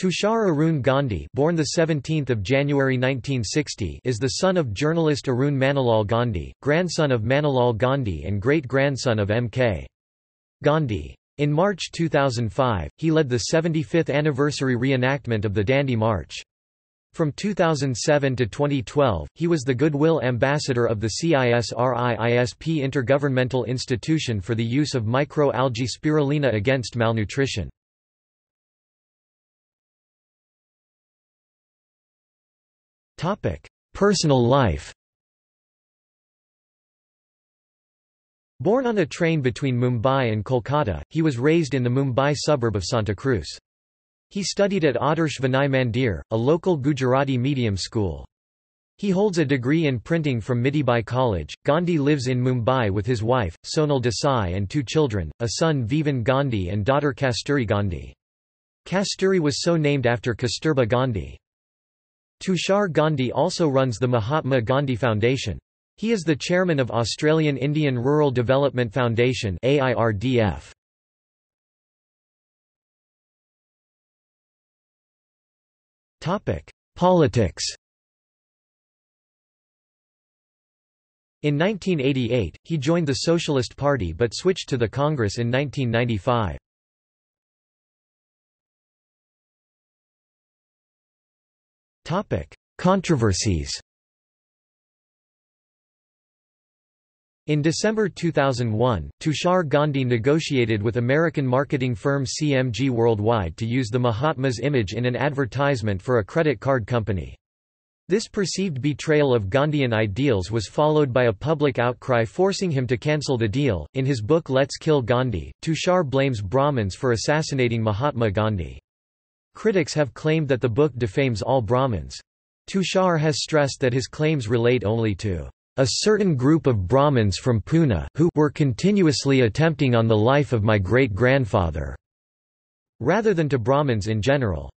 Tushar Arun Gandhi, born the 17th of January 1960, is the son of journalist Arun Manilal Gandhi, grandson of Manilal Gandhi and great-grandson of M.K. Gandhi. In March 2005, he led the 75th anniversary reenactment of the Dandi March. From 2007 to 2012, he was the Goodwill Ambassador of the CISRI-ISP Intergovernmental Institution for the use of microalgae Spirulina against malnutrition. Personal life. Born on a train between Mumbai and Kolkata, he was raised in the Mumbai suburb of Santa Cruz. He studied at Adarsh Vinay Mandir, a local Gujarati medium school. He holds a degree in printing from Mithibai College. Gandhi lives in Mumbai with his wife, Sonal Desai, and two children, a son Vivan Gandhi and daughter Kasturi Gandhi. Kasturi was so named after Kasturba Gandhi. Tushar Gandhi also runs the Mahatma Gandhi Foundation. He is the chairman of Australian Indian Rural Development Foundation (AIRDF). Politics. In 1988, he joined the Socialist Party but switched to the Congress in 1995. Controversies. In December 2001, Tushar Gandhi negotiated with American marketing firm CMG Worldwide to use the Mahatma's image in an advertisement for a credit card company. This perceived betrayal of Gandhian ideals was followed by a public outcry forcing him to cancel the deal. In his book Let's Kill Gandhi, Tushar blames Brahmins for assassinating Mahatma Gandhi. Critics have claimed that the book defames all Brahmins. Tushar has stressed that his claims relate only to a certain group of Brahmins from Pune who were continuously attempting on the life of my great-grandfather, rather than to Brahmins in general.